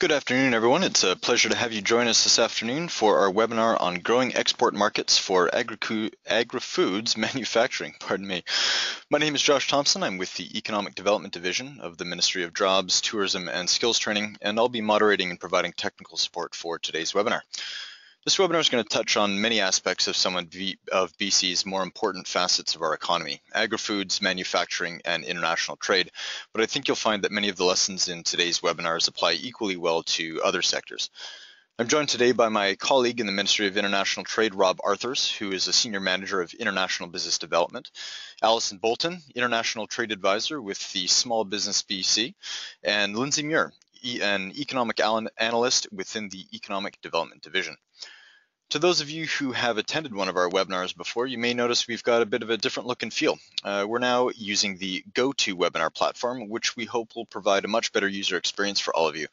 Good afternoon, everyone. It's a pleasure to have you join us this afternoon for our webinar on growing export markets for agri-foods manufacturing. Pardon me. My name is Josh Thompson. I'm with the Economic Development Division of the Ministry of Jobs, Tourism and Skills Training, and I'll be moderating and providing technical support for today's webinar. This webinar is going to touch on many aspects of some of BC's more important facets of our economy, agri-foods, manufacturing, and international trade, but I think you'll find that many of the lessons in today's webinars apply equally well to other sectors. I'm joined today by my colleague in the Ministry of International Trade, Rob Arthurs, who is a Senior Manager of International Business Development, Allison Boulton, International Trade Advisor with the Small Business BC, and Lindsay Muir, an economic analyst within the Economic Development Division. To those of you who have attended one of our webinars before, you may notice we've got a bit of a different look and feel. We're now using the GoToWebinar platform, which we hope will provide a much better user experience for all of you.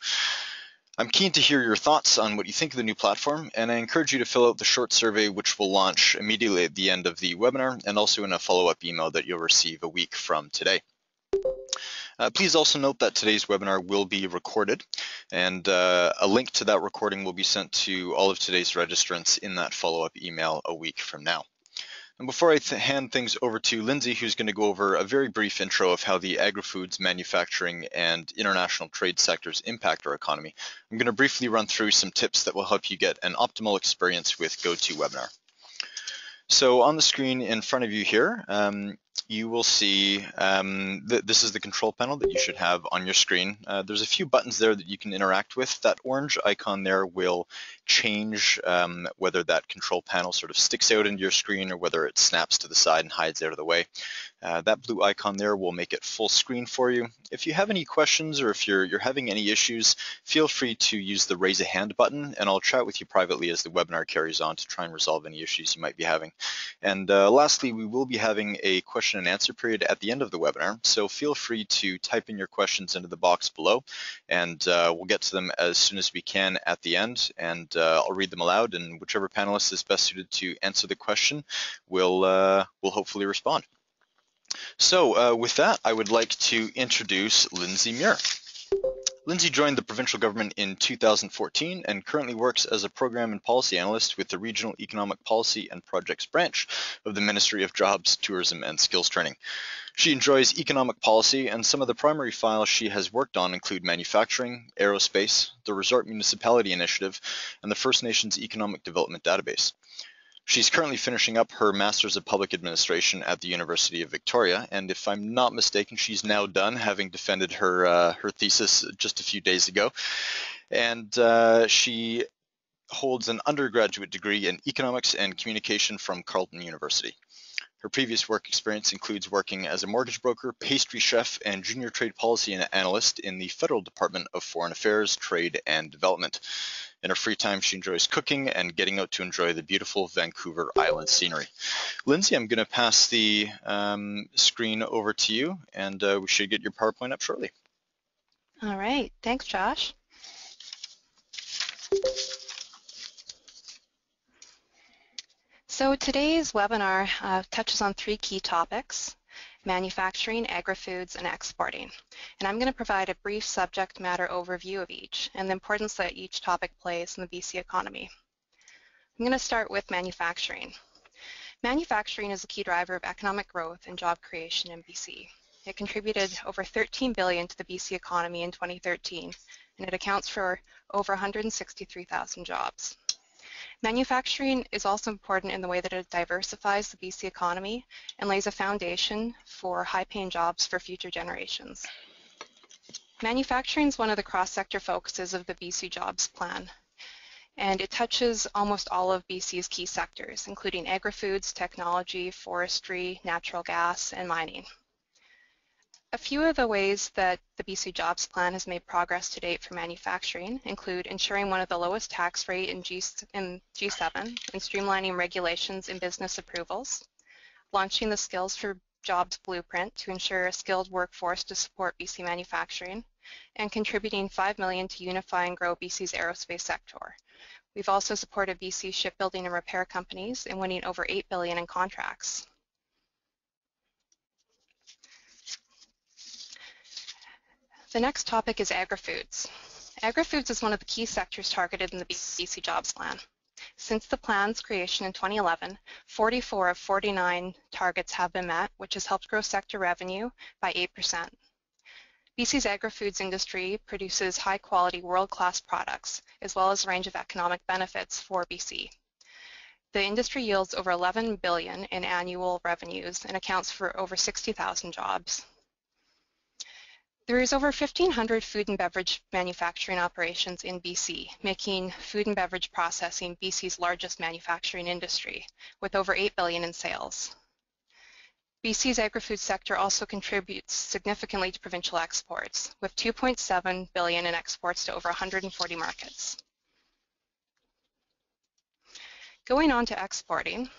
I'm keen to hear your thoughts on what you think of the new platform, and I encourage you to fill out the short survey, which will launch immediately at the end of the webinar, and also in a follow-up email that you'll receive a week from today. Please also note that today's webinar will be recorded, and a link to that recording will be sent to all of today's registrants in that follow-up email a week from now. And before I hand things over to Lindsay, who's going to go over a very brief intro of how the agri-foods, manufacturing, and international trade sectors impact our economy, I'm going to briefly run through some tips that will help you get an optimal experience with GoToWebinar. So on the screen in front of you here, you will see this is the control panel that you should have on your screen. There's a few buttons there that you can interact with. That orange icon there will change whether that control panel sort of sticks out into your screen or whether it snaps to the side and hides out of the way. That blue icon there will make it full screen for you. If you have any questions or if you're having any issues, feel free to use the raise a hand button, and I'll chat with you privately as the webinar carries on to try and resolve any issues you might be having. And lastly, we will be having a question and answer period at the end of the webinar, so feel free to type in your questions into the box below, and we'll get to them as soon as we can at the end, and I'll read them aloud, and whichever panelist is best suited to answer the question will hopefully respond. So with that, I would like to introduce Lindsay Muir. Lindsay joined the provincial government in 2014 and currently works as a program and policy analyst with the Regional Economic Policy and Projects Branch of the Ministry of Jobs, Tourism and Skills Training. She enjoys economic policy, and some of the primary files she has worked on include manufacturing, aerospace, the Resort Municipality Initiative, and the First Nations Economic Development Database. She's currently finishing up her Master's of Public Administration at the University of Victoria, and if I'm not mistaken, she's now done, having defended her her thesis just a few days ago. And she holds an undergraduate degree in Economics and Communication from Carleton University. Her previous work experience includes working as a mortgage broker, pastry chef, and junior trade policy analyst in the Federal Department of Foreign Affairs, Trade and Development. In her free time, she enjoys cooking and getting out to enjoy the beautiful Vancouver Island scenery. Lindsay, I'm going to pass the screen over to you, and we should get your PowerPoint up shortly. All right. Thanks, Josh. So today's webinar touches on three key topics: manufacturing, agri-foods, and exporting. And I'm going to provide a brief subject matter overview of each and the importance that each topic plays in the BC economy. I'm going to start with manufacturing. Manufacturing is a key driver of economic growth and job creation in BC. It contributed over $13 billion to the BC economy in 2013, and it accounts for over 163,000 jobs. Manufacturing is also important in the way that it diversifies the BC economy and lays a foundation for high-paying jobs for future generations. Manufacturing is one of the cross-sector focuses of the BC Jobs Plan, and it touches almost all of BC's key sectors, including agri-foods, technology, forestry, natural gas, and mining. A few of the ways that the BC Jobs Plan has made progress to date for manufacturing include ensuring one of the lowest tax rate in G7 and streamlining regulations and business approvals, launching the Skills for Jobs Blueprint to ensure a skilled workforce to support BC manufacturing, and contributing $5 million to unify and grow BC's aerospace sector. We've also supported BC shipbuilding and repair companies in winning over $8 billion in contracts. The next topic is agri-foods. Agri-foods is one of the key sectors targeted in the BC Jobs Plan. Since the plan's creation in 2011, 44 of 49 targets have been met, which has helped grow sector revenue by 8%. BC's agri-foods industry produces high-quality, world-class products, as well as a range of economic benefits for BC. The industry yields over $11 billion in annual revenues and accounts for over 60,000 jobs. There is over 1,500 food and beverage manufacturing operations in BC, making food and beverage processing BC's largest manufacturing industry, with over $8 billion in sales. BC's agri-food sector also contributes significantly to provincial exports, with $2.7 billion in exports to over 140 markets. Going on to exporting,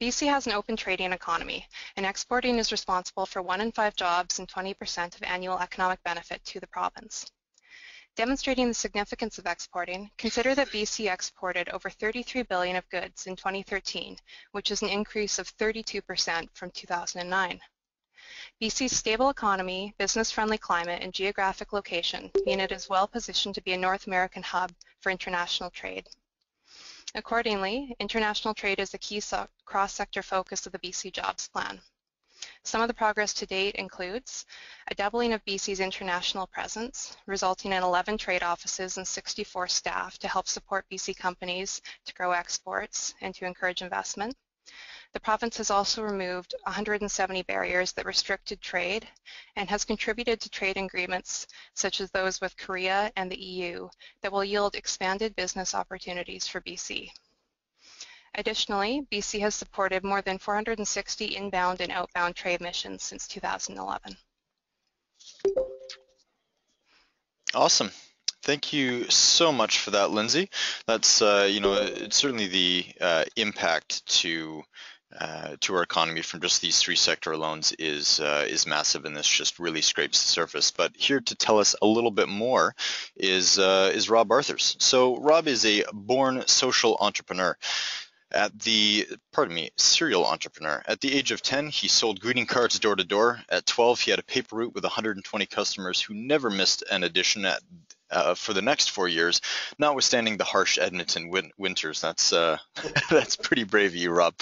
BC has an open trading economy, and exporting is responsible for 1 in 5 jobs and 20% of annual economic benefit to the province. Demonstrating the significance of exporting, consider that BC exported over $33 billion of goods in 2013, which is an increase of 32% from 2009. BC's stable economy, business-friendly climate, and geographic location mean it is well positioned to be a North American hub for international trade. Accordingly, international trade is a key cross-sector focus of the BC Jobs Plan. Some of the progress to date includes a doubling of BC's international presence, resulting in 11 trade offices and 64 staff to help support BC companies to grow exports and to encourage investment. The province has also removed 170 barriers that restricted trade and has contributed to trade agreements such as those with Korea and the EU that will yield expanded business opportunities for BC. Additionally, BC has supported more than 460 inbound and outbound trade missions since 2011. Awesome. Thank you so much for that, Lindsay. That's, you know, it's certainly the impact to our economy from just these three sector loans is massive, and this just really scrapes the surface. But here to tell us a little bit more is Rob Arthurs. So Rob is a born social entrepreneur. Serial entrepreneur. At the age of 10, he sold greeting cards door to door. At 12, he had a paper route with 120 customers who never missed an edition for the next 4 years, notwithstanding the harsh Edmonton winters. That's pretty brave of you, Rob.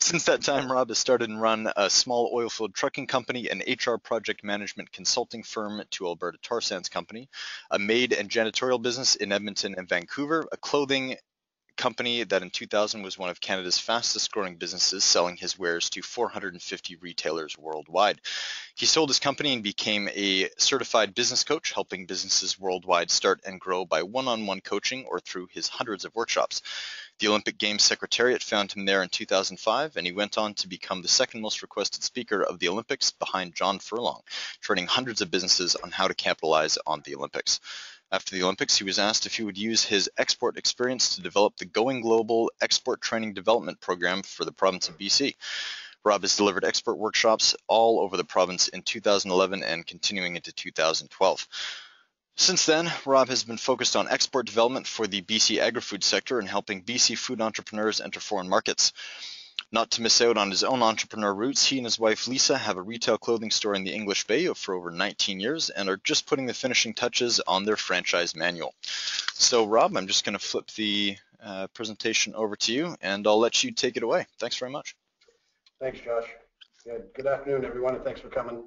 Since that time, Rob has started and run a small oilfield trucking company, an HR project management consulting firm to Alberta Tar Sands Company, a maid and janitorial business in Edmonton and Vancouver, a clothing company that in 2000 was one of Canada's fastest growing businesses, selling his wares to 450 retailers worldwide. He sold his company and became a certified business coach, helping businesses worldwide start and grow by one-on-one coaching or through his hundreds of workshops. The Olympic Games Secretariat found him there in 2005, and he went on to become the second most requested speaker of the Olympics behind John Furlong, training hundreds of businesses on how to capitalize on the Olympics. After the Olympics, he was asked if he would use his export experience to develop the Going Global Export Training Development Program for the province of BC. Rob has delivered export workshops all over the province in 2011 and continuing into 2012. Since then, Rob has been focused on export development for the BC agri-food sector and helping BC food entrepreneurs enter foreign markets. Not to miss out on his own entrepreneur roots, he and his wife Lisa have a retail clothing store in the English Bay for over 19 years and are just putting the finishing touches on their franchise manual. So Rob, I'm just going to flip the presentation over to you, and I'll let you take it away. Thanks very much. Thanks, Josh. Good afternoon, everyone, and thanks for coming.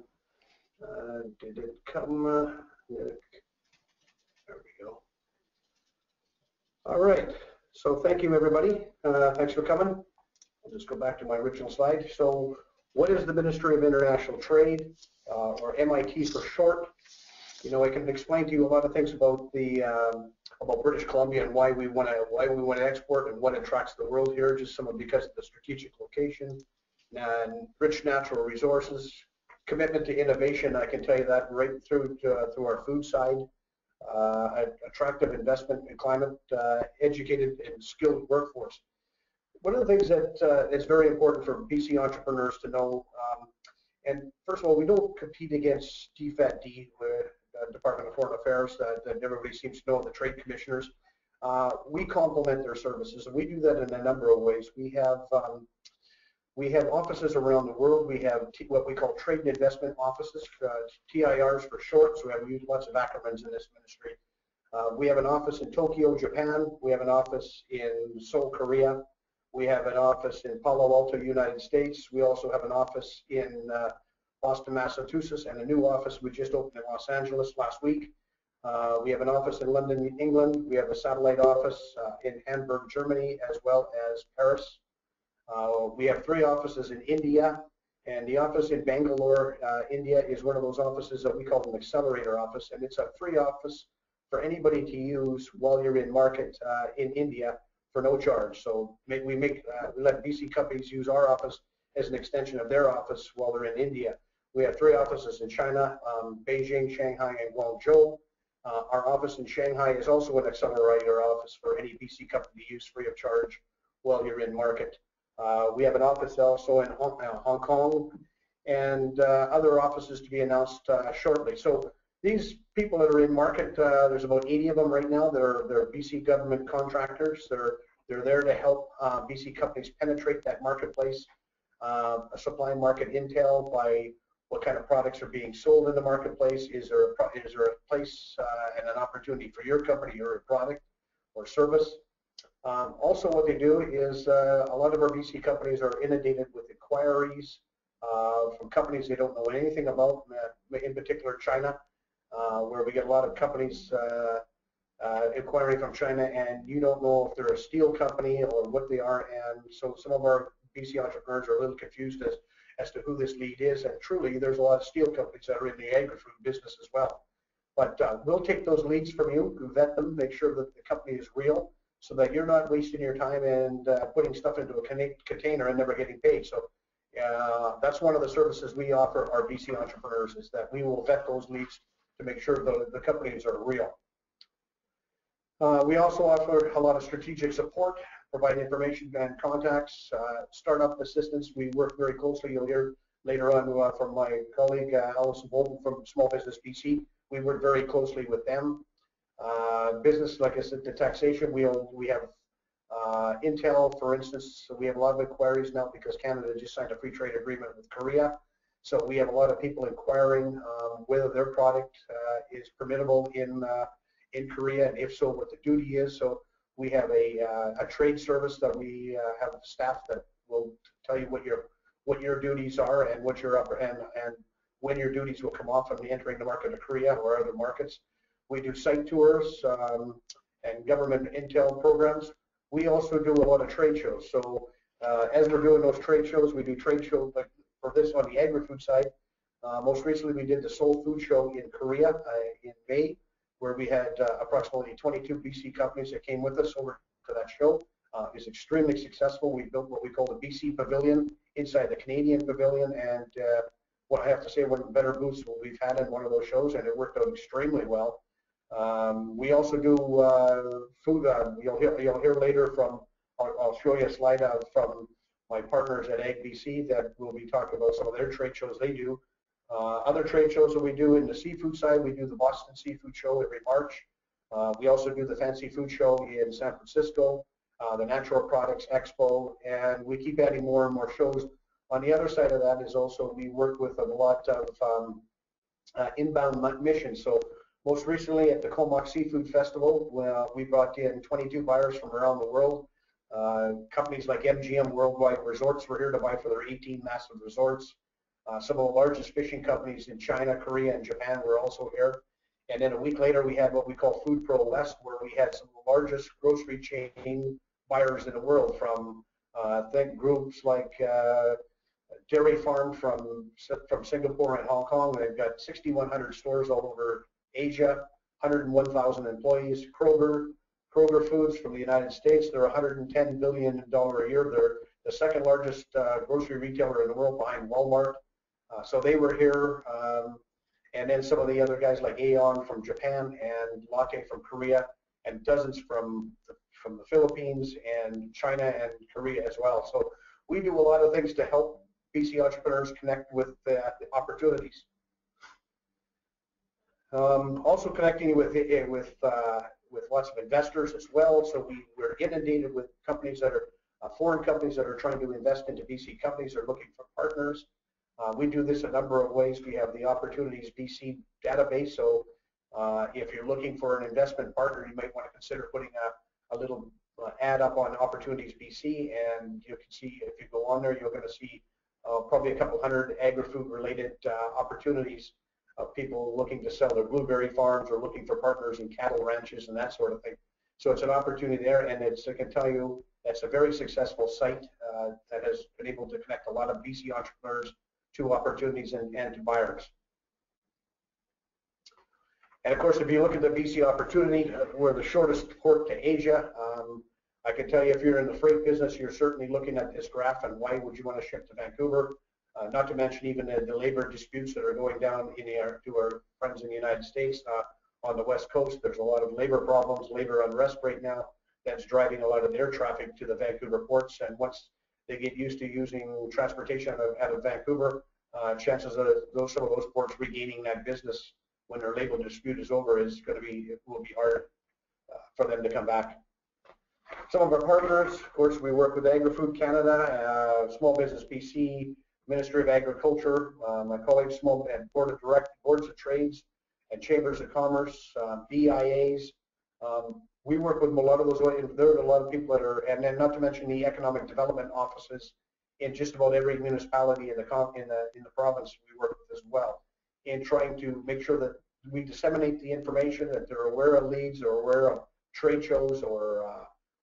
Did it come? There we go. All right. So thank you, everybody. Thanks for coming. I'll just go back to my original slide. So what is the Ministry of International Trade, or MIT for short? You know, I can explain to you a lot of things about the about British Columbia and why we want to export and what attracts the world here, just because of the strategic location and rich natural resources, commitment to innovation. I can tell you that right through to, through our food side, attractive investment and climate, educated and skilled workforce. One of the things that is very important for BC entrepreneurs to know, and first of all, we don't compete against DFATD, the Department of Foreign Affairs, that everybody seems to know, the trade commissioners. We complement their services, and we do that in a number of ways. We have offices around the world. We have what we call trade and investment offices, TIRs for short, so we have used lots of acronyms in this ministry. We have an office in Tokyo, Japan. We have an office in Seoul, Korea. We have an office in Palo Alto, United States. We also have an office in Boston, Massachusetts, and a new office we just opened in Los Angeles last week. We have an office in London, England. We have a satellite office in Hamburg, Germany, as well as Paris. We have 3 offices in India, and the office in Bangalore, India, is one of those offices that we call an accelerator office, and it's a free office for anybody to use while you're in market in India for no charge. So we let BC companies use our office as an extension of their office while they're in India. We have 3 offices in China, Beijing, Shanghai, and Guangzhou. Our office in Shanghai is also an accelerator office for any BC company to use free of charge while you're in market. We have an office also in Hong Kong, and other offices to be announced shortly. So these people that are in market, there's about 80 of them right now. They're BC government contractors. They're there to help BC companies penetrate that marketplace, supply market intel by what kind of products are being sold in the marketplace. Is there a place and an opportunity for your company or a product or service? Also, what they do is a lot of our BC companies are inundated with inquiries from companies they don't know anything about, in particular China, where we get a lot of companies inquiring from China, and you don't know if they're a steel company or what they are, and so some of our BC entrepreneurs are a little confused as to who this lead is, and truly there's a lot of steel companies that are in the agri-food business as well. But we'll take those leads from you, vet them, make sure that the company is real, so that you're not wasting your time and putting stuff into a container and never getting paid. So that's one of the services we offer our BC entrepreneurs, is that we will vet those leads to make sure the companies are real. We also offer a lot of strategic support, provide information and contacts, startup assistance. We work very closely. You'll hear later on from my colleague Allison Boulton from Small Business BC. We work very closely with them. Business, like I said, the taxation. We have intel, for instance. We have a lot of inquiries now because Canada just signed a free trade agreement with Korea. So we have a lot of people inquiring whether their product is permittable in Korea, and if so, what the duty is. So we have a trade service that we have staff that will tell you what your duties are and what your and when your duties will come off on entering the market of Korea or other markets. We do site tours and government intel programs. We also do a lot of trade shows. So as we're doing those trade shows, we do trade shows like for this on the agri-food side. Most recently, we did the Seoul Food Show in Korea in May, where we had approximately 22 BC companies that came with us over to that show. It was extremely successful. We built what we call the BC Pavilion inside the Canadian Pavilion, and what I have to say, one of the better booths we've had in one of those shows, and it worked out extremely well. We also do food. You'll hear later from, I'll show you a slide out from my partners at AgBC that will be talking about some of their trade shows they do. Other trade shows that we do in the seafood side, we do the Boston Seafood Show every March. We also do the Fancy Food Show in San Francisco, the Natural Products Expo, and we keep adding more and more shows. On the other side of that is also we work with a lot of inbound missions. So most recently at the Comox Seafood Festival, we brought in 22 buyers from around the world. Companies like MGM Worldwide Resorts were here to buy for their 18 massive resorts. Some of the largest fishing companies in China, Korea, and Japan were also here. And then a week later, we had what we call Food Pro West, where we had some of the largest grocery chain buyers in the world from think groups like Dairy Farm from Singapore and Hong Kong. They've got 6,100 stores all over Asia, 101,000 employees. Kroger Foods from the United States, they're $110 billion a year. They're the second largest grocery retailer in the world behind Walmart. So they were here. And then some of the other guys like Aeon from Japan and Lotte from Korea, and dozens from the Philippines and China and Korea as well. So we do a lot of things to help BC entrepreneurs connect with the opportunities. Also connecting with lots of investors as well. So we're inundated with companies that are foreign companies that are trying to invest into BC companies, are looking for partners. We do this a number of ways. We have the Opportunities BC database, so If you're looking for an investment partner, you might want to consider putting a little ad up on Opportunities BC, and you can see, if you go on there, you're going to see probably a couple hundred agri-food related opportunities of people looking to sell their blueberry farms or looking for partners in cattle ranches and that sort of thing. So it's an opportunity there, and it's, I can tell you, that's a very successful site that has been able to connect a lot of BC entrepreneurs to opportunities and to buyers. And of course, if you look at the BC opportunity, we're the shortest port to Asia. I can tell you, if you're in the freight business, you're certainly looking at this graph and why would you want to ship to Vancouver, not to mention even the labor disputes that are going down in to our friends in the United States. On the West Coast, there's a lot of labor problems, labor unrest right now that's driving a lot of their traffic to the Vancouver ports, and once they get used to using transportation out of Vancouver, chances of some of those ports regaining that business when their labor dispute is over is going to be, it will be hard for them to come back. Some of our partners, of course, we work with Agri-Food Canada, Small Business BC, Ministry of Agriculture, my colleagues, Boards of Trades, and Chambers of Commerce, BIAs. We work with a lot of those. There are a lot of people that are, and then not to mention the economic development offices in just about every municipality in the province. We work with as well in trying to make sure that we disseminate the information, that they're aware of leads or aware of trade shows or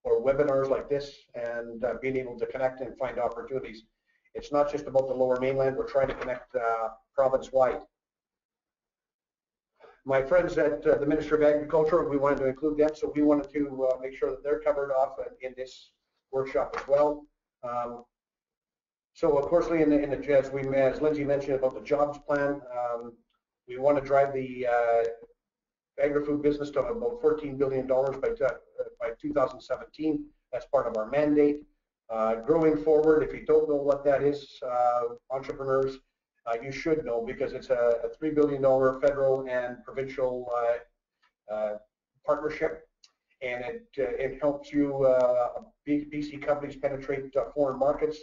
webinars like this, and being able to connect and find opportunities. It's not just about the Lower Mainland. We're trying to connect province-wide. My friends at the Ministry of Agriculture, we wanted to include them, so we wanted to make sure that they're covered off in this workshop as well. So, of course, as Lindsay mentioned about the jobs plan, we want to drive the agri-food business to about $14 billion by 2017. That's part of our mandate. Growing Forward, if you don't know what that is, entrepreneurs, you should know, because it's a $3 billion federal and provincial partnership, and it helps you BC companies penetrate foreign markets.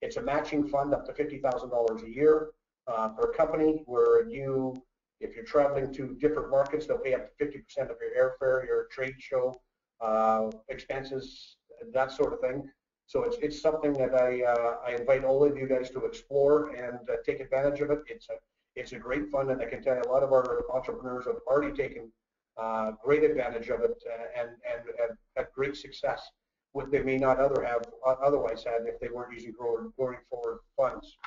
It's a matching fund up to $50,000 a year per company, where you, if you're traveling to different markets, they'll pay up to 50% of your airfare, your trade show expenses, that sort of thing. So it's something that I invite all of you guys to explore and take advantage of it. It's a great fund, and I can tell you a lot of our entrepreneurs have already taken great advantage of it and have great success, what they may not otherwise had if they weren't using Growing Forward funds.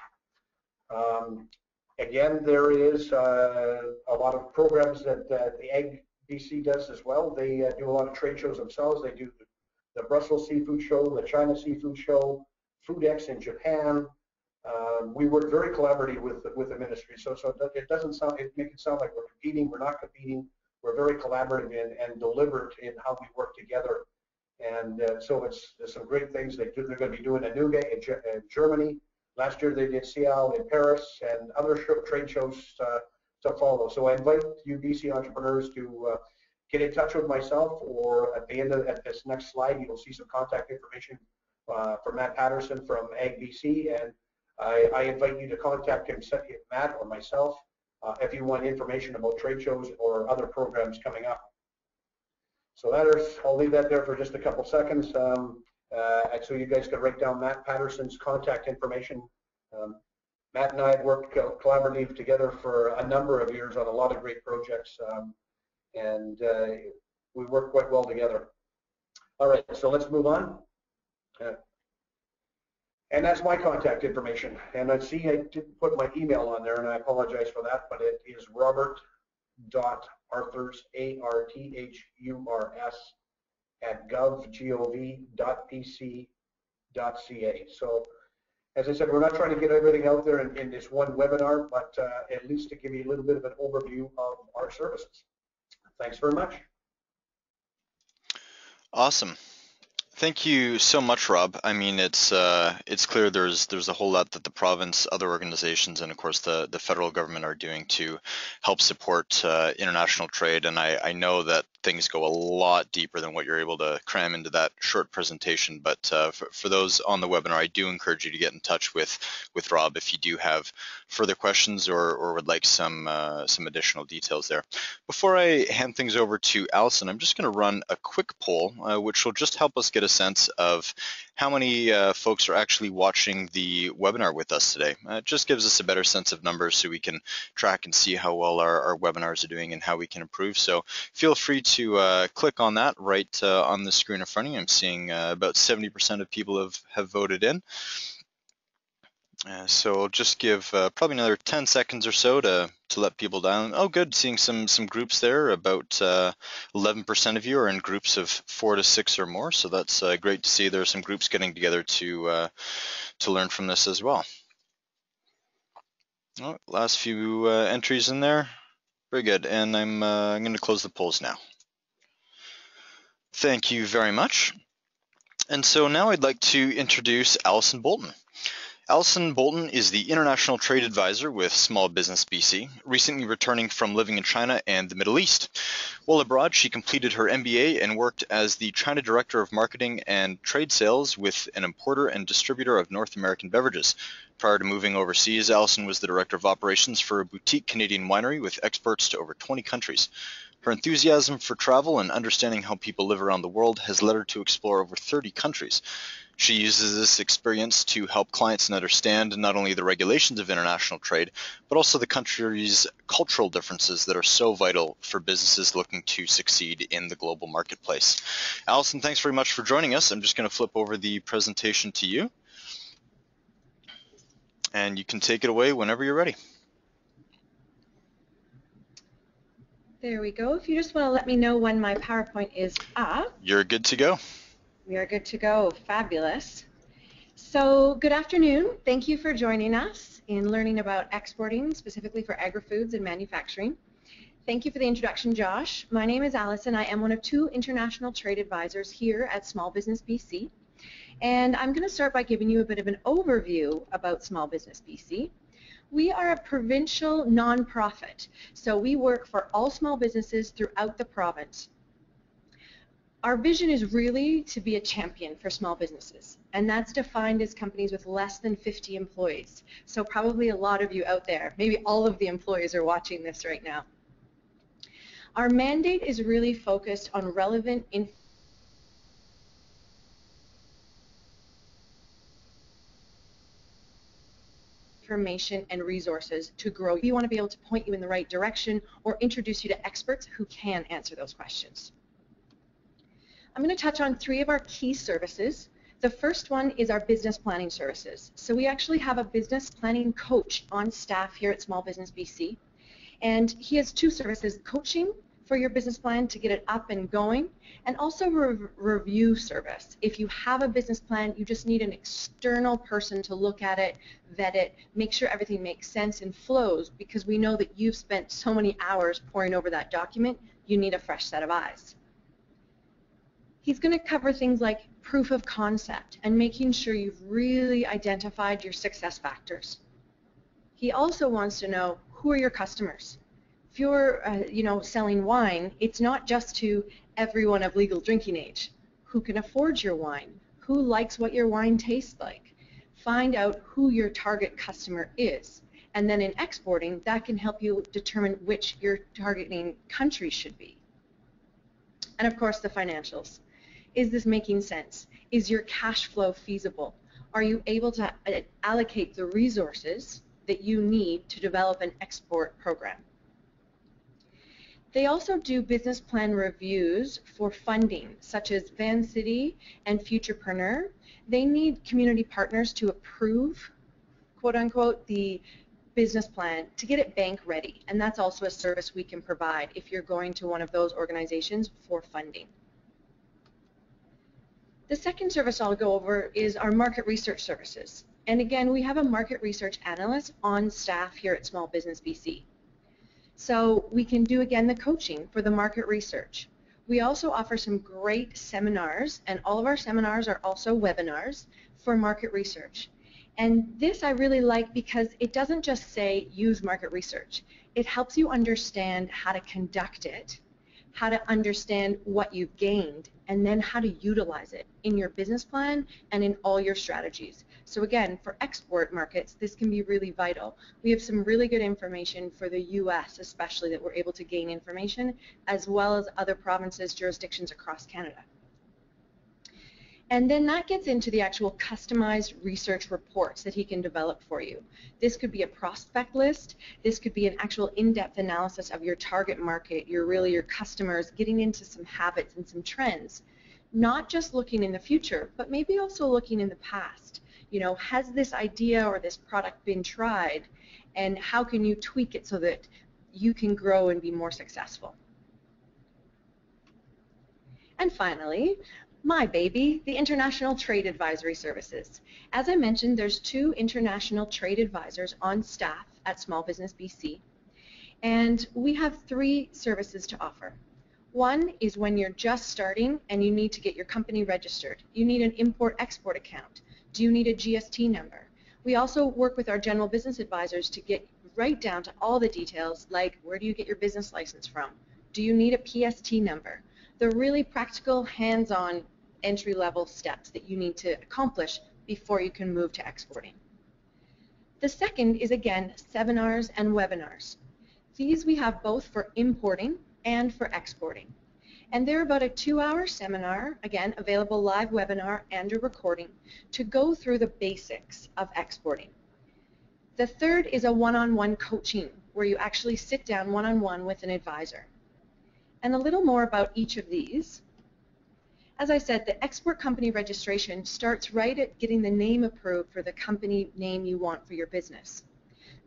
Again, there is a lot of programs that the AgBC does as well. They do a lot of trade shows themselves. They do the Brussels Seafood Show, the China Seafood Show, FoodX in Japan. We work very collaboratively with the ministry, so it doesn't sound, it makes it sound like we're competing. We're not competing. We're very collaborative and deliberate in how we work together. And so there's some great things they're going to be doing in Nugget in Germany. Last year they did Seoul in Paris, and other trade shows to follow. So I invite you BC entrepreneurs to get in touch with myself, or at this next slide, you'll see some contact information from Matt Patterson from AgBC, and I invite you to contact him, Matt or myself, if you want information about trade shows or other programs coming up. So I'll leave that there for just a couple seconds, so you guys can write down Matt Patterson's contact information. Matt and I have worked collaboratively together for a number of years on a lot of great projects. And we work quite well together. All right, so let's move on. And that's my contact information. And I see I didn't put my email on there, and I apologize for that, but it is robert.arthurs, A-R-T-H-U-R-S, @gov.pc.ca. So, as I said, we're not trying to get everything out there in this one webinar, but at least to give you a little bit of an overview of our services. Thanks very much. Awesome. Thank you so much, Rob. I mean, it's clear there's a whole lot that the province, other organizations, and of course the federal government are doing to help support international trade. And I know that things go a lot deeper than what you're able to cram into that short presentation. But for those on the webinar, I do encourage you to get in touch with Rob if you do have further questions or would like some additional details there. Before I hand things over to Allison, I'm just going to run a quick poll, which will just help us get a sense of how many folks are actually watching the webinar with us today. It just gives us a better sense of numbers so we can track and see how well our webinars are doing and how we can improve. So feel free to click on that right on the screen in front of you. I'm seeing about 70% of people have voted in. So I'll just give probably another 10 seconds or so to let people down. Oh, good, seeing some groups there. About 11% of you are in groups of 4 to 6 or more. So that's great to see. There are some groups getting together to learn from this as well. Oh, last few entries in there. Very good. And I'm going to close the polls now. Thank you very much. And so now I'd like to introduce Allison Boulton. Allison Boulton is the International Trade Advisor with Small Business BC, recently returning from living in China and the Middle East. While abroad, she completed her MBA and worked as the China Director of Marketing and Trade Sales with an importer and distributor of North American beverages. Prior to moving overseas, Allison was the Director of Operations for a boutique Canadian winery with exports to over 20 countries. Her enthusiasm for travel and understanding how people live around the world has led her to explore over 30 countries. She uses this experience to help clients understand not only the regulations of international trade, but also the country's cultural differences that are so vital for businesses looking to succeed in the global marketplace. Allison, thanks very much for joining us. I'm just going to flip over the presentation to you, and you can take it away whenever you're ready. There we go. If you just want to let me know when my PowerPoint is up. You're good to go. We are good to go. Fabulous. So good afternoon. Thank you for joining us in learning about exporting, specifically for agri-foods and manufacturing. Thank you for the introduction, Josh. My name is Allison. I am one of 2 international trade advisors here at Small Business BC. And I'm going to start by giving you a bit of an overview about Small Business BC. We are a provincial nonprofit, so we work for all small businesses throughout the province. Our vision is really to be a champion for small businesses, and that's defined as companies with less than 50 employees. So probably a lot of you out there, maybe all of the employees are watching this right now. Our mandate is really focused on relevant information. And resources to grow. We want to be able to point you in the right direction or introduce you to experts who can answer those questions. I'm going to touch on 3 of our key services. The first one is our business planning services. So we actually have a business planning coach on staff here at Small Business BC, and he has 2 services: coaching for your business plan to get it up and going, and also review service. If you have a business plan, you just need an external person to look at it, vet it, make sure everything makes sense and flows, because we know that you've spent so many hours poring over that document, you need a fresh set of eyes. He's going to cover things like proof of concept and making sure you've really identified your success factors. He also wants to know, who are your customers? If you're selling wine, it's not just to everyone of legal drinking age. Who can afford your wine? Who likes what your wine tastes like? Find out who your target customer is. And then in exporting, that can help you determine which your targeting country should be. And of course, the financials. Is this making sense? Is your cash flow feasible? Are you able to allocate the resources that you need to develop an export program? They also do business plan reviews for funding, such as Van City and Futurepreneur. They need community partners to approve, quote unquote, the business plan to get it bank ready. And that's also a service we can provide if you're going to one of those organizations for funding. The second service I'll go over is our market research services. And again, we have a market research analyst on staff here at Small Business BC. So we can do, again, the coaching for the market research. We also offer some great seminars, and all of our seminars are also webinars for market research. And this I really like because it doesn't just say use market research. It helps you understand how to conduct it, how to understand what you've gained, and then how to utilize it in your business plan and in all your strategies. So again, for export markets, this can be really vital. We have some really good information for the US especially that we're able to gain information, as well as other provinces, jurisdictions across Canada. And then that gets into the actual customized research reports that he can develop for you. This could be a prospect list. This could be an actual in-depth analysis of your target market, your customers, getting into some habits and some trends. Not just looking in the future, but maybe also looking in the past. You know, has this idea or this product been tried? And how can you tweak it so that you can grow and be more successful? And finally, my baby, the International Trade Advisory Services. As I mentioned, there's 2 international trade advisors on staff at Small Business BC, and we have 3 services to offer. One is when you're just starting and you need to get your company registered. You need an import-export account. Do you need a GST number? We also work with our general business advisors to get right down to all the details, like where do you get your business license from? Do you need a PST number? The really practical, hands-on, entry-level steps that you need to accomplish before you can move to exporting. The second is, again, seminars and webinars. These we have both for importing and for exporting. And they're about a 2-hour seminar, again, available live webinar and a recording, to go through the basics of exporting. The third is a one-on-one coaching, where you actually sit down one-on-one with an advisor. And a little more about each of these. As I said, the export company registration starts right at getting the name approved for the company name you want for your business.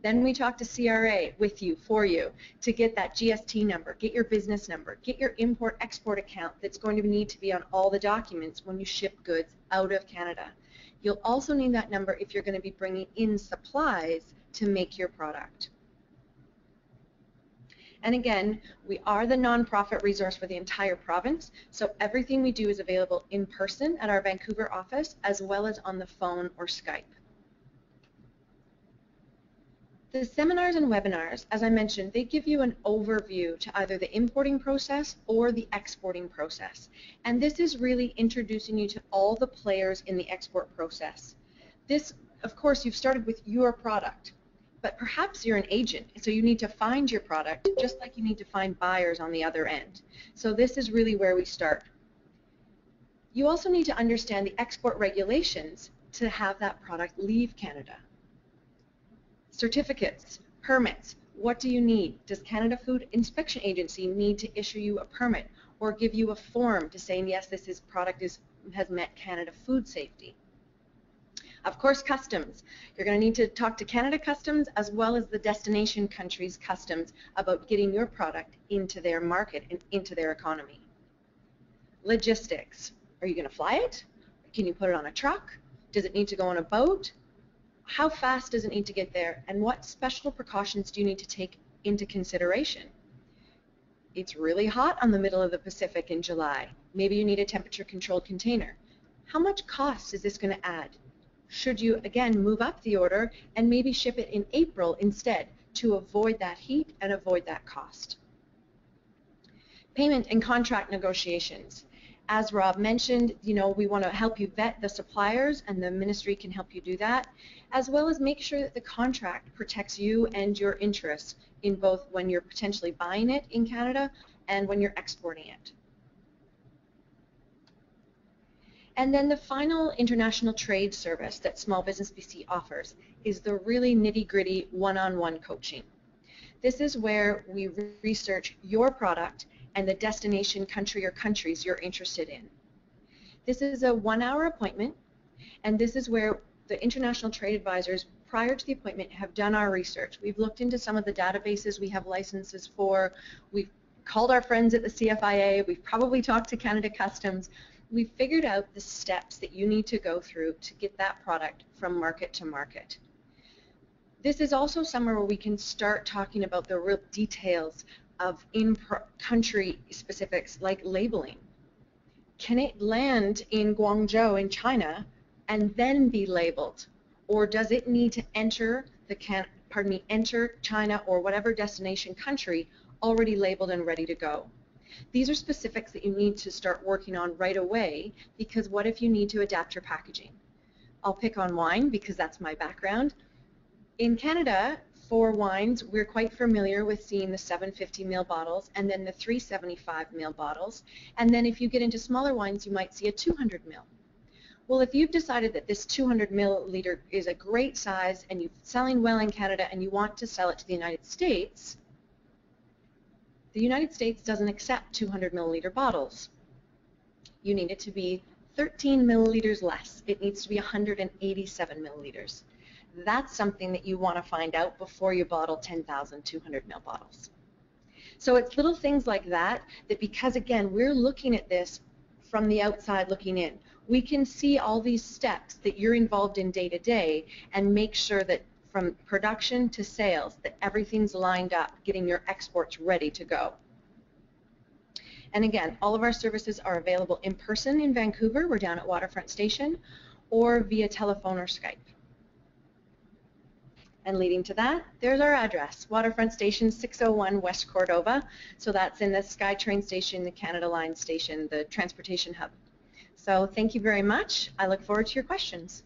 Then we talk to CRA with you, for you, to get that GST number, get your business number, get your import-export account that's going to need to be on all the documents when you ship goods out of Canada. You'll also need that number if you're going to be bringing in supplies to make your product. And again, we are the nonprofit resource for the entire province, so everything we do is available in person at our Vancouver office, as well as on the phone or Skype. The seminars and webinars, as I mentioned, they give you an overview to either the importing process or the exporting process. And this is really introducing you to all the players in the export process. This, of course, you've started with your product. But perhaps you're an agent, so you need to find your product, just like you need to find buyers on the other end. So this is really where we start. You also need to understand the export regulations to have that product leave Canada. Certificates, permits, what do you need? Does Canada Food Inspection Agency need to issue you a permit or give you a form to say, yes, this product has met Canada food safety? Of course, customs. You're going to need to talk to Canada Customs as well as the destination country's customs about getting your product into their market and into their economy. Logistics. Are you going to fly it? Can you put it on a truck? Does it need to go on a boat? How fast does it need to get there? And what special precautions do you need to take into consideration? It's really hot on the middle of the Pacific in July. Maybe you need a temperature-controlled container. How much cost is this going to add? Should you, again, move up the order and maybe ship it in April instead to avoid that heat and avoid that cost? Payment and contract negotiations. As Rob mentioned, you know, we want to help you vet the suppliers, and the ministry can help you do that, as well as make sure that the contract protects you and your interests in both when you're potentially buying it in Canada and when you're exporting it. And then the final international trade service that Small Business BC offers is the really nitty-gritty one-on-one coaching. This is where we research your product and the destination country or countries you're interested in. This is a 1-hour appointment, and this is where the international trade advisors, prior to the appointment, have done our research. We've looked into some of the databases we have licenses for. We've called our friends at the CFIA. We've probably talked to Canada Customs. We figured out the steps that you need to go through to get that product from market to market. This is also somewhere where we can start talking about the real details of in-country specifics, like labeling. Can it land in Guangzhou in China and then be labeled? Or does it need to enter enter China or whatever destination country already labeled and ready to go? These are specifics that you need to start working on right away, because what if you need to adapt your packaging? I'll pick on wine because that's my background. In Canada, for wines, we're quite familiar with seeing the 750 ml bottles and then the 375 ml bottles. And then if you get into smaller wines, you might see a 200 ml. Well, if you've decided that this 200 milliliter is a great size and you're selling well in Canada and you want to sell it to the United States doesn't accept 200 milliliter bottles. You need it to be 13 milliliters less. It needs to be 187 milliliters. That's something that you want to find out before you bottle 10,200 ml bottles. So it's little things like that, that because again we're looking at this from the outside looking in, we can see all these steps that you're involved in day to day and make sure that from production to sales that everything's lined up, getting your exports ready to go. And again, all of our services are available in person in Vancouver, we're down at Waterfront Station, or via telephone or Skype. And leading to that, there's our address, Waterfront Station 601 West Cordova. So that's in the SkyTrain station, the Canada Line station, the transportation hub. So thank you very much. I look forward to your questions.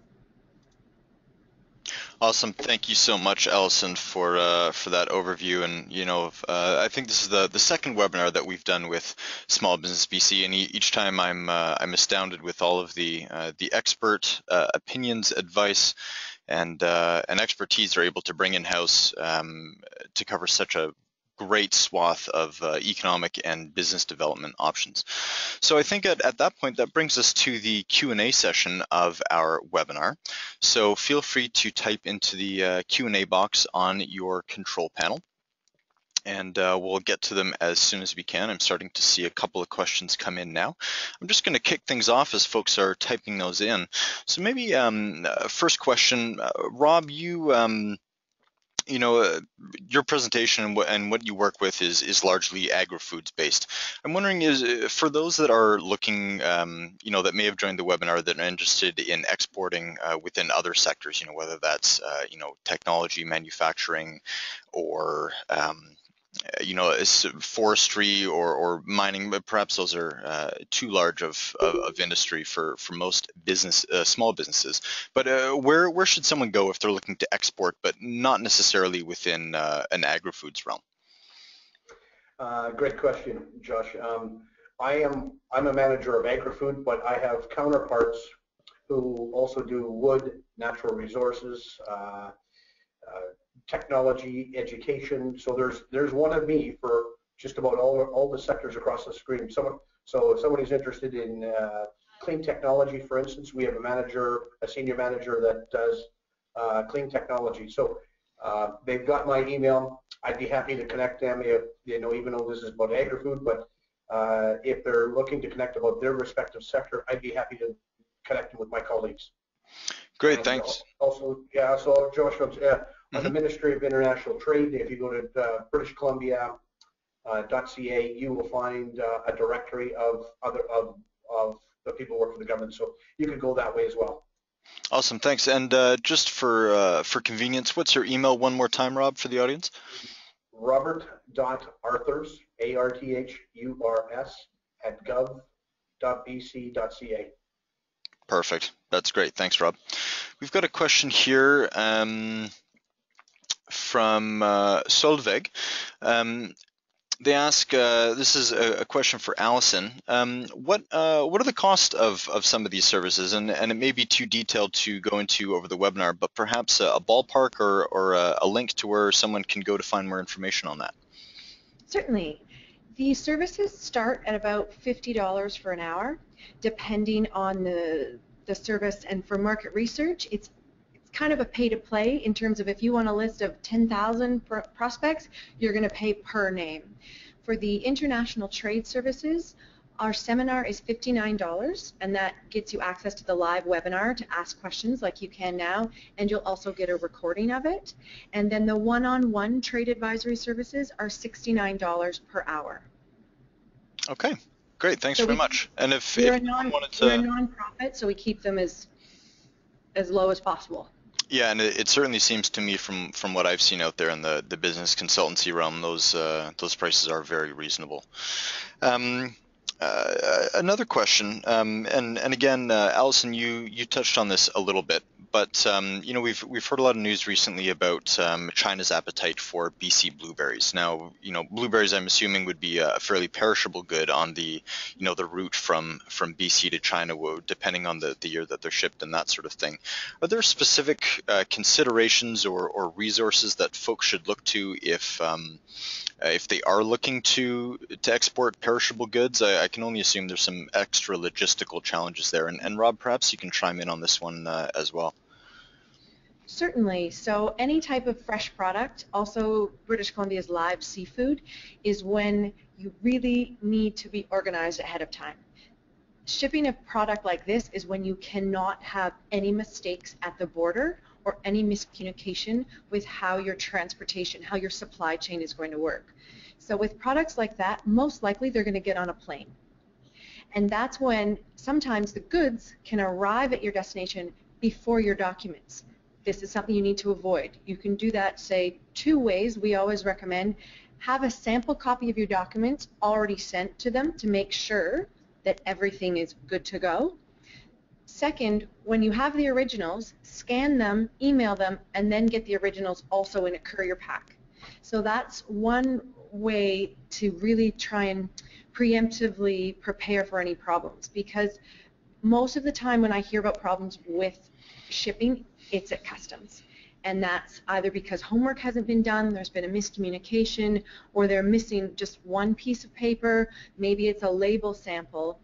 Awesome. Thank you so much, Allison, for that overview. And you know, I think this is the second webinar that we've done with Small Business BC, and each time I'm astounded with all of the expert opinions, advice, and expertise they're able to bring in-house to cover such a great swath of economic and business development options. So I think at that point that brings us to the Q&A session of our webinar. So feel free to type into the Q&A box on your control panel, and we'll get to them as soon as we can. I'm starting to see a couple of questions come in now. I'm just going to kick things off as folks are typing those in. So maybe first question, Rob, you know, your presentation and what you work with is largely agri-foods based. I'm wondering, is for those that are looking, you know, that may have joined the webinar that are interested in exporting within other sectors, you know, whether that's, you know, technology, manufacturing, or, you know, forestry or mining, but perhaps those are too large of industry for most business small businesses. But where should someone go if they're looking to export, but not necessarily within an agri-foods realm? Great question, Josh. I'm a manager of agri-food, but I have counterparts who also do wood, natural resources, technology, education. So there's one of me for just about all the sectors across the screen. So if somebody's interested in clean technology, for instance, we have a senior manager that does clean technology. So they've got my email. I'd be happy to connect them, if, you know, even though this is about agri-food, but if they're looking to connect about their respective sector, I'd be happy to connect them with my colleagues. Great, and thanks. Also, yeah, so Josh, on the Ministry of International Trade, if you go to BritishColumbia.ca, you will find a directory of the people who work for the government. So you can go that way as well. Awesome, thanks. And just for convenience, what's your email one more time, Rob, for the audience? Robert.Arthurs, A-R-T-H-U-R-S, at gov.bc.ca. Perfect. That's great. Thanks, Rob. We've got a question here. From Solveig. They ask, this is a question for Allison, what are the costs of some of these services? And it may be too detailed to go into over the webinar, but perhaps a ballpark or a link to where someone can go to find more information on that. Certainly. The services start at about $50 for an hour, depending on the service, and for market research, it's kind of a pay-to-play in terms of if you want a list of 10,000 prospects, you're going to pay per name. For the international trade services, our seminar is $59, and that gets you access to the live webinar to ask questions like you can now, and you'll also get a recording of it. And then the one-on-one trade advisory services are $69 per hour. Okay, great. Thanks very much. And if you wanted to... We're a non-profit, so we keep them as low as possible. Yeah, and it certainly seems to me from what I've seen out there in the business consultancy realm, those prices are very reasonable. Another question, and again, Allison, you touched on this a little bit, but you know, we've heard a lot of news recently about China's appetite for BC blueberries. Now, you know, blueberries, I'm assuming, would be a fairly perishable good on the, you know, the route from BC to China, depending on the year that they're shipped and that sort of thing. Are there specific considerations or resources that folks should look to if they are looking to export perishable goods? I can only assume there's some extra logistical challenges there, and Rob, perhaps you can chime in on this one as well. Certainly. So any type of fresh product, also British Columbia's live seafood, is when you really need to be organized ahead of time. Shipping a product like this is when you cannot have any mistakes at the border or any miscommunication with how your transportation, how your supply chain is going to work. So with products like that, most likely they're going to get on a plane. And that's when sometimes the goods can arrive at your destination before your documents. This is something you need to avoid. You can do that, say, two ways. We always recommend have a sample copy of your documents already sent to them to make sure that everything is good to go. Second, when you have the originals, scan them, email them, and then get the originals also in a courier pack. So that's one way to really try and preemptively prepare for any problems, because most of the time when I hear about problems with shipping, it's at customs. And that's either because homework hasn't been done, there's been a miscommunication, or they're missing just one piece of paper, maybe it's a label sample.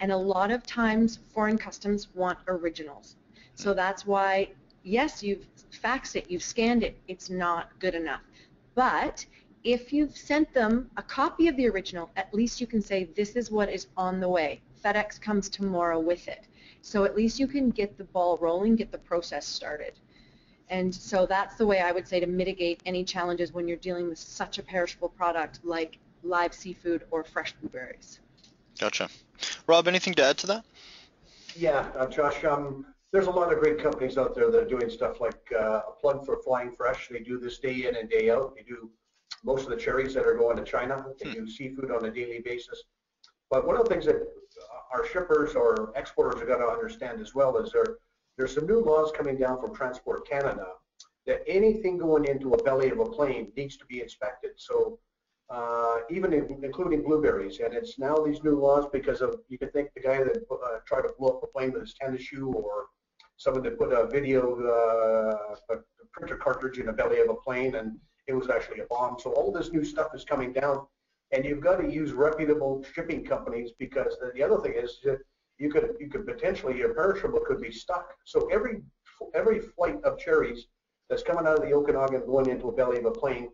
And a lot of times foreign customs want originals. So that's why, yes, you've faxed it, you've scanned it, it's not good enough. But if you've sent them a copy of the original, at least you can say this is what is on the way. FedEx comes tomorrow with it. So at least you can get the ball rolling, get the process started. And so that's the way I would say to mitigate any challenges when you're dealing with such a perishable product like live seafood or fresh blueberries. Gotcha. Rob, anything to add to that? Yeah, Josh, there's a lot of great companies out there that are doing stuff like a plug for Flying Fresh. They do this day in and day out. They do most of the cherries that are going to China. They do seafood on a daily basis. But one of the things that our shippers or exporters are going to understand as well is there's some new laws coming down from Transport Canada that anything going into a belly of a plane needs to be inspected. So even including blueberries, and it's now these new laws because of, you can think the guy that tried to blow up a plane with his tennis shoe, or someone that put a video, a printer cartridge in the belly of a plane, and it was actually a bomb. So all this new stuff is coming down, and you've got to use reputable shipping companies, because the other thing is that you could potentially, your perishable could be stuck. So every flight of cherries that's coming out of the Okanagan going into a belly of a plane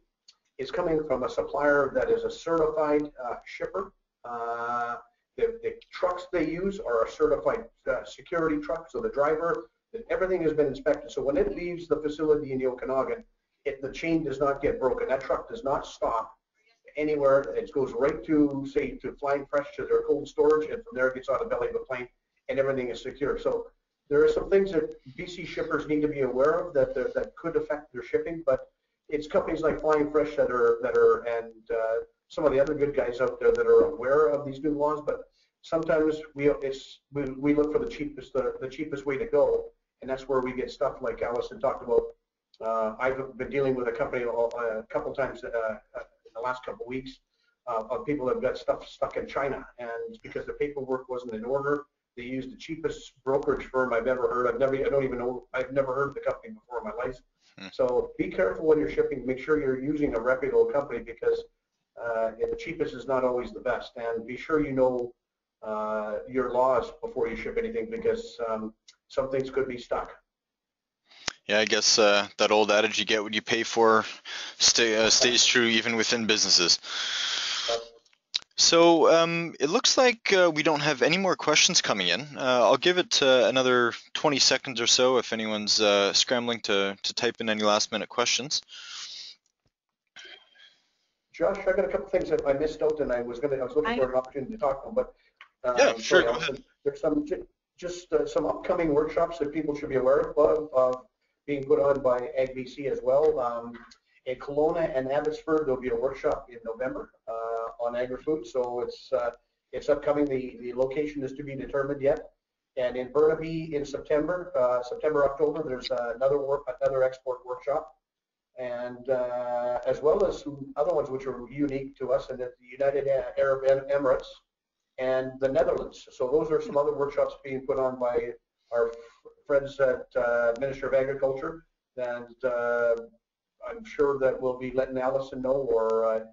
is coming from a supplier that is a certified shipper. The trucks they use are a certified security truck, so the driver, everything has been inspected. So when it leaves the facility in the Okanagan, the chain does not get broken. That truck does not stop anywhere. It goes right to, say, to Flying Fresh, to their cold storage, and from there it gets on the belly of a plane, and everything is secure. So there are some things that BC shippers need to be aware of that could affect their shipping, but it's companies like Flying Fresh that are, and some of the other good guys out there that are aware of these new laws. But sometimes we look for the cheapest way to go, and that's where we get stuff like Allison talked about. I've been dealing with a company a couple times in the last couple weeks of people that have got stuff stuck in China, and because the paperwork wasn't in order, they used the cheapest brokerage firm I've ever heard. I've never heard of the company before in my life. So be careful when you're shipping. Make sure you're using a reputable company, because the cheapest is not always the best. And be sure you know your laws before you ship anything, because some things could be stuck. Yeah, I guess that old adage, you get what you pay for, stays true even within businesses. So it looks like we don't have any more questions coming in. I'll give it another 20 seconds or so if anyone's scrambling to type in any last minute questions. Josh, I got a couple things that I missed out, and I was looking for an opportunity to talk about. But yeah, sure, go ahead. There's some upcoming workshops that people should be aware of being put on by AgBC as well. At Kelowna and Abbotsford, there'll be a workshop in November on agri-food, so it's upcoming. The location is to be determined yet. And in Burnaby in September, October, there's another export workshop, and as well as some other ones which are unique to us, and at the United Arab Emirates and the Netherlands. So those are some other workshops being put on by our friends at Minister of Agriculture, and I'm sure that we'll be letting Allison know, or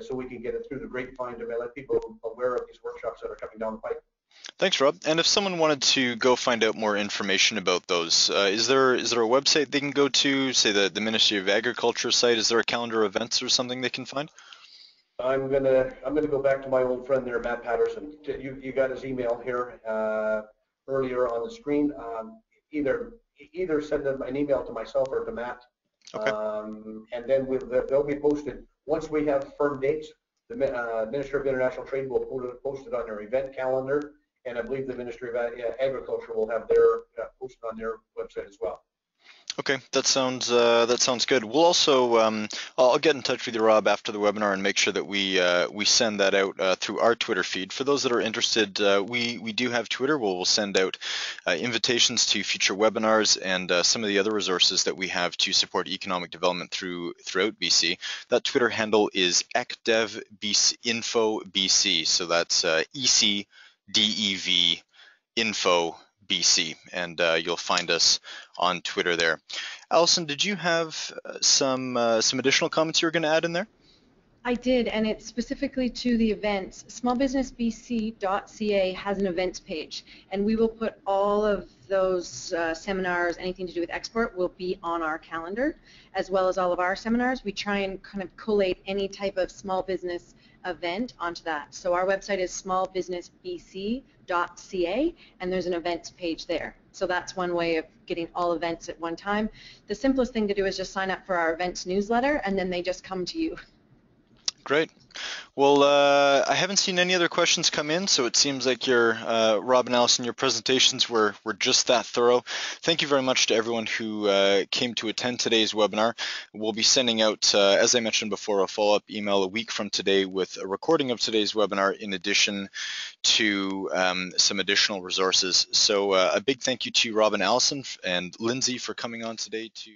so we can get it through the grapevine to let people aware of these workshops that are coming down the pipe. Thanks, Rob. And if someone wanted to go find out more information about those, is there a website they can go to, say the Ministry of Agriculture site? Is there a calendar of events or something they can find? I'm gonna go back to my old friend there, Matt Patterson. You got his email here earlier on the screen. Either send them an email to myself or to Matt. Okay. And then they'll be posted once we have firm dates. The Minister of International Trade will post it on their event calendar, and I believe the Ministry of Agriculture will have their posted on their website as well. Okay, that sounds good. We'll also I'll get in touch with you, Rob, after the webinar and make sure that we send that out through our Twitter feed. For those that are interested, we do have Twitter. We'll send out invitations to future webinars and some of the other resources that we have to support economic development throughout BC. That Twitter handle is ecdevbc info BC, so that's ECDEV info BC, and you'll find us on Twitter there. Allison, did you have some additional comments you were going to add in there? I did, and it's specifically to the events. Smallbusinessbc.ca has an events page, and we will put all of those seminars, anything to do with export, will be on our calendar, as well as all of our seminars. We try and kind of collate any type of small business event onto that. So our website is smallbusinessbc.ca, and there's an events page there. So that's one way of getting all events at one time. The simplest thing to do is just sign up for our events newsletter, and then they just come to you. Great. Well, I haven't seen any other questions come in, so it seems like your Rob and Allison, your presentations were just that thorough. Thank you very much to everyone who came to attend today's webinar. We'll be sending out, as I mentioned before, a follow-up email a week from today with a recording of today's webinar in addition to some additional resources. So a big thank you to Rob and Allison and Lindsay for coming on today to